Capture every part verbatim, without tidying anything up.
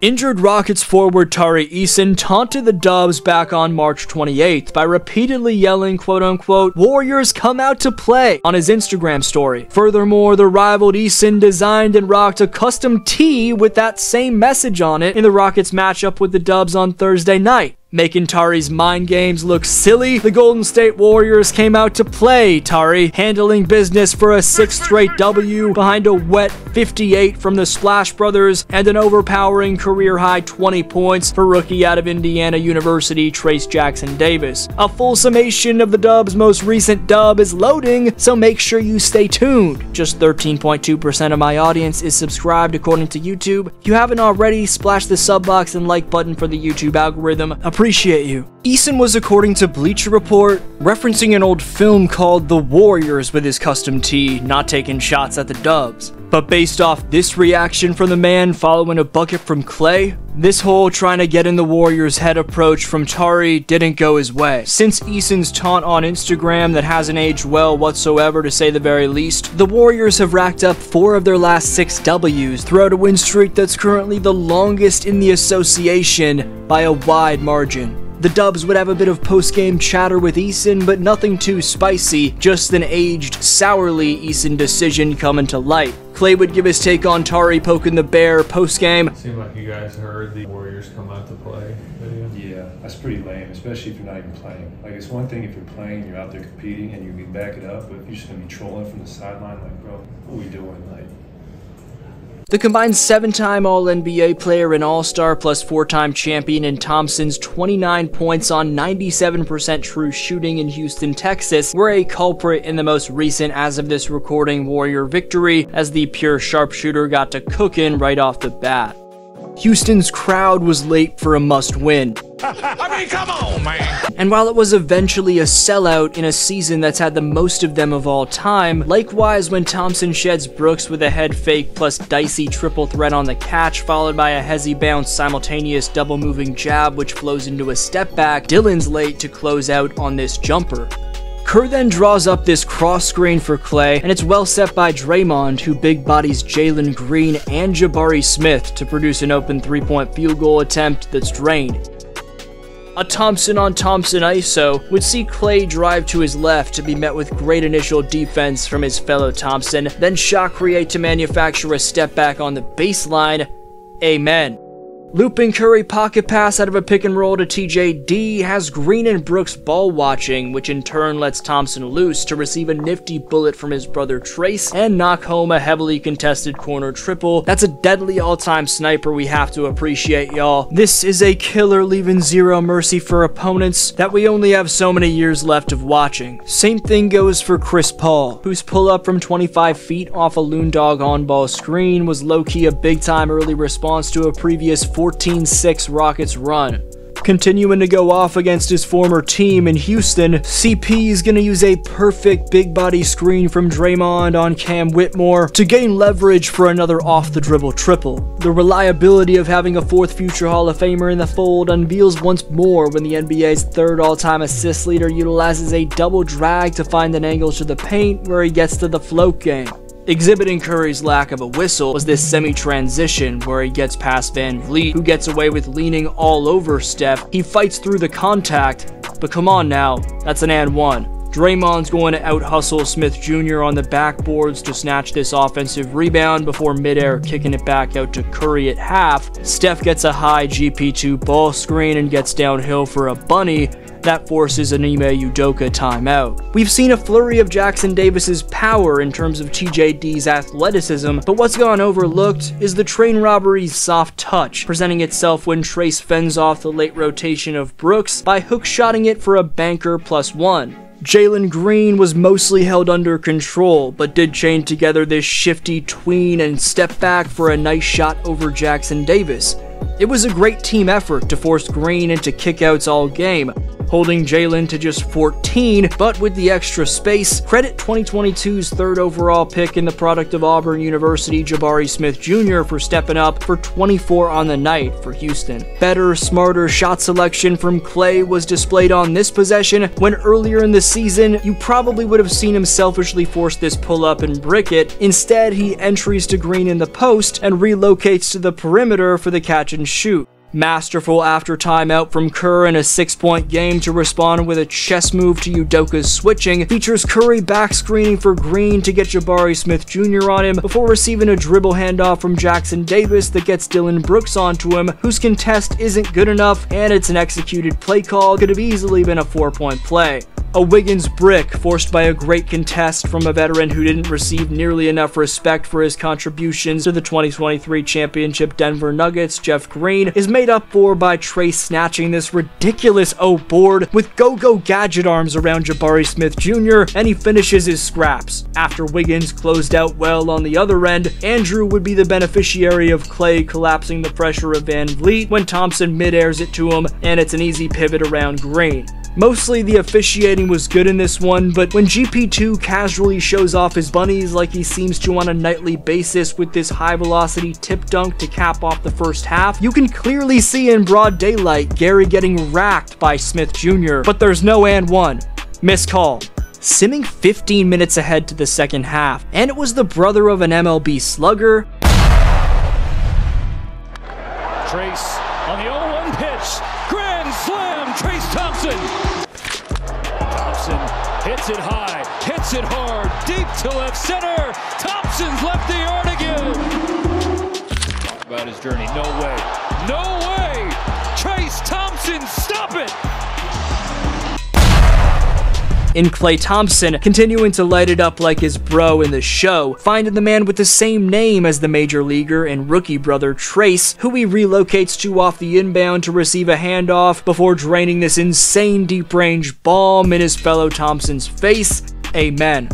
Injured Rockets forward Tari Eason taunted the Dubs back on March twenty-eighth by repeatedly yelling quote-unquote "Warriors come out to play" on his Instagram story. Furthermore, the rivaled Eason designed and rocked a custom tee with that same message on it in the Rockets matchup with the Dubs on Thursday night. Making Tari's mind games look silly, the Golden State Warriors came out to play Tari, handling business for a sixth straight W behind a wet fifty-eight from the Splash Brothers and an overpowering career-high twenty points for rookie out of Indiana University Trayce Jackson-Davis. A full summation of the Dubs' most recent dub is loading, so make sure you stay tuned. Just thirteen point two percent of my audience is subscribed according to YouTube. If you haven't already, splash the sub box and like button for the YouTube algorithm. Appreciate you. Eason was, according to Bleacher Report, referencing an old film called The Warriors with his custom tee, not taking shots at the Dubs. But based off this reaction from the man following a bucket from Klay, this whole trying to get in the Warriors' head approach from Tari didn't go his way. Since Eason's taunt on Instagram that hasn't aged well whatsoever, to say the very least, the Warriors have racked up four of their last six W's throughout a win streak that's currently the longest in the association by a wide margin. The Dubs would have a bit of post-game chatter with Eason, but nothing too spicy, just an aged, sourly Eason decision coming to light. Klay would give his take on Tari poking the bear post-game. Seemed like you guys heard the Warriors come out to play video. Yeah, that's pretty lame, especially if you're not even playing. Like, it's one thing if you're playing, you're out there competing, and you can back it up, but if you're just gonna be trolling from the sideline, like, bro, what are we doing? Like, the combined seven-time All N B A player and All-Star plus four-time champion in Thompson's twenty-nine points on ninety-seven percent true shooting in Houston, Texas were a culprit in the most recent as of this recording Warrior victory, as the pure sharpshooter got to cooking right off the bat. Houston's crowd was late for a must-win. I mean, come on, man. And while it was eventually a sellout in a season that's had the most of them of all time, likewise when Thompson sheds Brooks with a head fake plus dicey triple threat on the catch, followed by a hezzy bounce simultaneous double moving jab which flows into a step back, Dillon's late to close out on this jumper. Kerr then draws up this cross screen for Klay, and it's well set by Draymond, who big bodies Jalen Green and Jabari Smith to produce an open three-point field goal attempt that's drained. A Thompson-on-Thompson I S O would see Klay drive to his left to be met with great initial defense from his fellow Thompson, then shot create to manufacture a step back on the baseline. Amen. Looping Curry pocket pass out of a pick and roll to T J D has Green and Brooks ball watching, which in turn lets Thompson loose to receive a nifty bullet from his brother Trayce and knock home a heavily contested corner triple. That's a deadly all-time sniper we have to appreciate, y'all. This is a killer leaving zero mercy for opponents that we only have so many years left of watching. Same thing goes for Chris Paul, whose pull-up from twenty-five feet off a loon dog on-ball screen was low-key a big-time early response to a previous fourteen six Rockets run. Continuing to go off against his former team in Houston, C P is going to use a perfect big body screen from Draymond on Cam Whitmore to gain leverage for another off-the-dribble triple. The reliability of having a fourth future Hall of Famer in the fold unveils once more when the N B A's third all-time assist leader utilizes a double drag to find an angle to the paint where he gets to the float game. Exhibiting Curry's lack of a whistle was this semi-transition where he gets past VanVleet, who gets away with leaning all over Steph. He fights through the contact, but come on now, that's an and one. Draymond's going to out-hustle Smith Junior on the backboards to snatch this offensive rebound before midair kicking it back out to Curry at half. Steph gets a high G P two ball screen and gets downhill for a bunny. That forces Anime Udoka timeout. We've seen a flurry of Jackson Davis's power in terms of T J D's athleticism, but what's gone overlooked is the train robbery's soft touch, presenting itself when Trayce fends off the late rotation of Brooks by hook-shotting it for a banker plus one. Jalen Green was mostly held under control, but did chain together this shifty tween and step back for a nice shot over Jackson Davis. It was a great team effort to force Green into kickouts all game. holding Jalen to just fourteen, but with the extra space, credit twenty twenty-two's third overall pick and the product of Auburn University, Jabari Smith Junior for stepping up for twenty-four on the night for Houston. Better, smarter shot selection from Klay was displayed on this possession when earlier in the season, you probably would have seen him selfishly force this pull-up and brick it. Instead, he entries to Green in the post and relocates to the perimeter for the catch and shoot. Masterful after timeout from Kerr in a six-point game to respond with a chess move to Udoka's switching features Curry back screening for Green to get Jabari Smith Junior on him before receiving a dribble handoff from Jackson-Davis that gets Dillon Brooks onto him, whose contest isn't good enough, and it's an executed play call. Could have easily been a four-point play. A Wiggins brick forced by a great contest from a veteran who didn't receive nearly enough respect for his contributions to the twenty twenty-three championship Denver Nuggets, Jeff Green, is made up for by Trayce snatching this ridiculous O-board with go-go gadget arms around Jabari Smith Junior, and he finishes his scraps. After Wiggins closed out well on the other end, Andrew would be the beneficiary of Klay collapsing the pressure of VanVleet when Thompson mid-airs it to him, and it's an easy pivot around Green. Mostly the officiating was good in this one, but when G P two casually shows off his bunnies like he seems to on a nightly basis with this high velocity tip dunk to cap off the first half, you can clearly see in broad daylight Gary getting racked by Smith Junior, but there's no and one. Missed call. Simming fifteen minutes ahead to the second half, and it was the brother of an M L B slugger. Trayce on the oh one pitch. Grand slam, Trayce Thompson. Hits it high, hits it hard, deep to left center. Thompson's left the yard again. Talk about his journey, no way, no way. Trayce Thompson, stop it. In Klay Thompson, continuing to light it up like his bro in the show, finding the man with the same name as the major leaguer and rookie brother Trayce, who he relocates to off the inbound to receive a handoff before draining this insane deep range bomb in his fellow Thompson's face. Amen.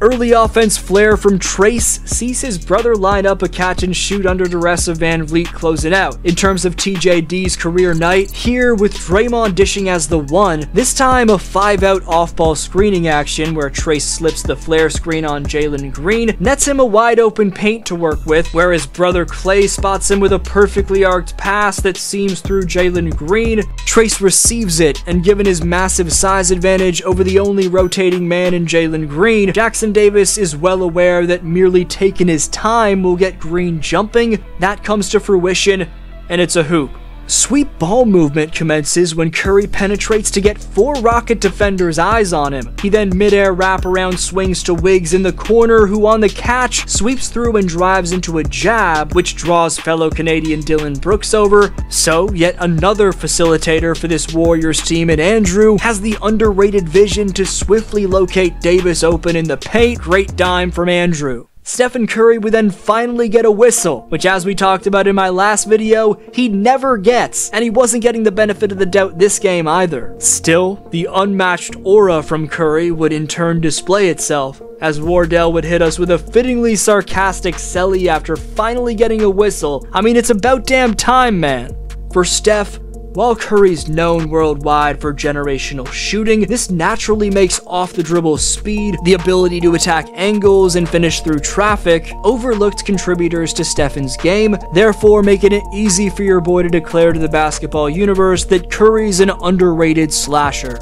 Early offense flare from Trayce sees his brother line up a catch and shoot under duress of VanVleet closing out. In terms of T J D's career night, here with Draymond dishing as the one, this time a five-out off-ball screening action where Trayce slips the flare screen on Jalen Green, nets him a wide-open paint to work with, where his brother Klay spots him with a perfectly arced pass that seams through Jalen Green. Trayce receives it, and given his massive size advantage over the only rotating man in Jalen Green, Jackson Davis is well aware that merely taking his time will get Green jumping. That comes to fruition, and it's a hoop. Sweep ball movement commences when Curry penetrates to get four Rocket defenders' eyes on him. He then mid-air wraparound swings to Wiggs in the corner, who on the catch sweeps through and drives into a jab, which draws fellow Canadian Dillon Brooks over. So, yet another facilitator for this Warriors team, and Andrew has the underrated vision to swiftly locate Davis open in the paint. Great dime from Andrew. Stephen Curry would then finally get a whistle, which, as we talked about in my last video, he never gets, and he wasn't getting the benefit of the doubt this game either. Still, the unmatched aura from Curry would in turn display itself, as Wardell would hit us with a fittingly sarcastic celly after finally getting a whistle. I mean, it's about damn time, man. For Steph, while Curry's known worldwide for generational shooting, this naturally makes off-the-dribble speed, the ability to attack angles and finish through traffic, overlooked contributors to Stephen's game, therefore making it easy for your boy to declare to the basketball universe that Curry's an underrated slasher.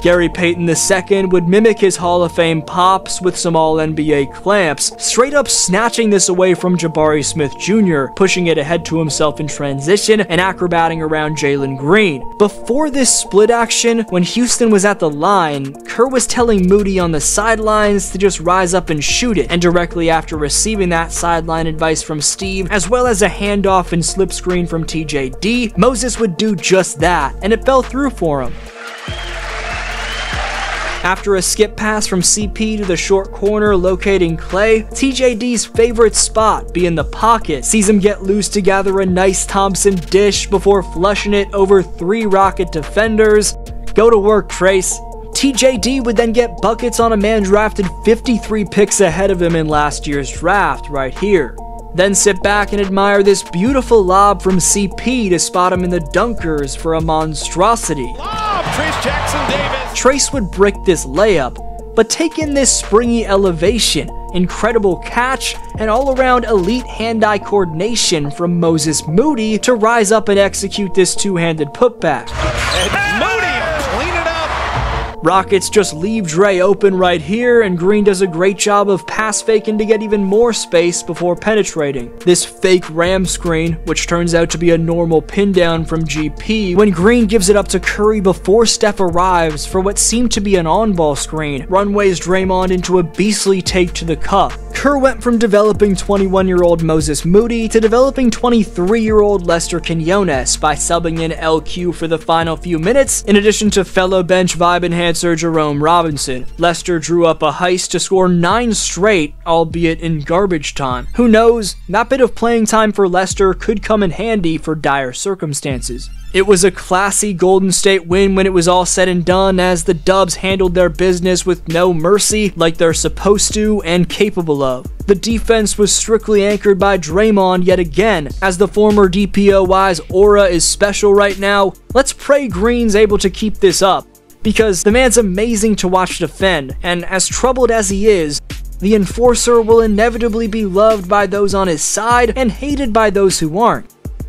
Gary Payton the second would mimic his Hall of Fame pops with some all N B A clamps, straight up snatching this away from Jabari Smith Junior, pushing it ahead to himself in transition and acrobating around Jalen Green. Before this split action, when Houston was at the line, Kerr was telling Moody on the sidelines to just rise up and shoot it, and directly after receiving that sideline advice from Steve, as well as a handoff and slip screen from T J D, Moses would do just that, and it fell through for him. After a skip pass from C P to the short corner locating Klay, T J D's favorite spot, being the pocket, sees him get loose to gather a nice Thompson dish before flushing it over three Rocket defenders. Go to work, Trayce. T J D would then get buckets on a man drafted fifty-three picks ahead of him in last year's draft right here. Then sit back and admire this beautiful lob from C P to spot him in the dunkers for a monstrosity. Lob! Trayce Jackson-Davis. Trayce would brick this layup, but take in this springy elevation, incredible catch, and all-around elite hand-eye coordination from Moses Moody to rise up and execute this two-handed putback. And Moody, clean it up! Rockets just leave Dre open right here, and Green does a great job of pass-faking to get even more space before penetrating. This fake ram screen, which turns out to be a normal pin-down from G P, when Green gives it up to Curry before Steph arrives for what seemed to be an on-ball screen, runways Draymond into a beastly take to the cup. Kerr went from developing twenty-one-year-old Moses Moody to developing twenty-three-year-old Lester Quinones by subbing in L Q for the final few minutes, in addition to fellow bench vibe enhancer Jerome Robinson. Lester drew up a heist to score nine straight, albeit in garbage time. Who knows, that bit of playing time for Lester could come in handy for dire circumstances. It was a classy Golden State win when it was all said and done, as the Dubs handled their business with no mercy like they're supposed to and capable of. The defense was strictly anchored by Draymond yet again, as the former D P O Y's aura is special right now. Let's pray Green's able to keep this up, because the man's amazing to watch defend, and as troubled as he is, the enforcer will inevitably be loved by those on his side and hated by those who aren't.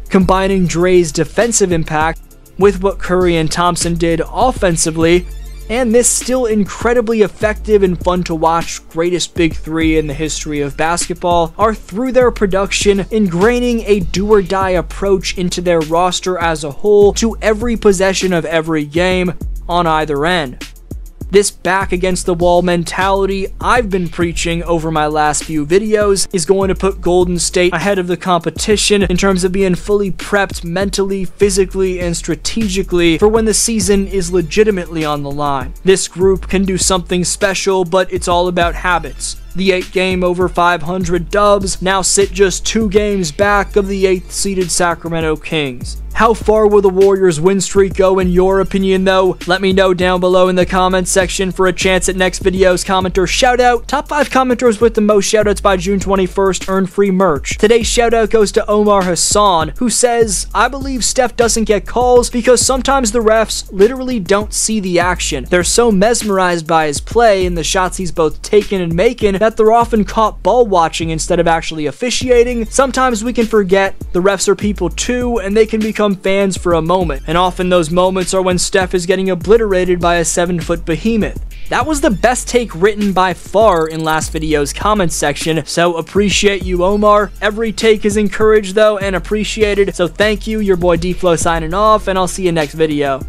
Combining Dre's defensive impact with what Curry and Thompson did offensively, and this still incredibly effective and fun to watch greatest big three in the history of basketball, are through their production ingraining a do-or-die approach into their roster as a whole to every possession of every game on either end. This back-against-the-wall mentality I've been preaching over my last few videos is going to put Golden State ahead of the competition in terms of being fully prepped mentally, physically, and strategically for when the season is legitimately on the line. This group can do something special, but it's all about habits. The eight-game over five hundred Dubs now sit just two games back of the eighth-seeded Sacramento Kings. How far will the Warriors' win streak go in your opinion though? Let me know down below in the comments section for a chance at next video's commenter shoutout. Top five commenters with the most shoutouts by June twenty-first earn free merch. Today's shoutout goes to Omar Hassan, who says, "I believe Steph doesn't get calls because sometimes the refs literally don't see the action. They're so mesmerized by his play and the shots he's both taking and making that they're often caught ball watching instead of actually officiating. Sometimes we can forget the refs are people too, and they can become fans for a moment. And often those moments are when Steph is getting obliterated by a seven-foot behemoth." That was the best take written by far in last video's comments section, so appreciate you, Omar. Every take is encouraged though and appreciated, so thank you. Your boy D-Flow signing off, and I'll see you next video.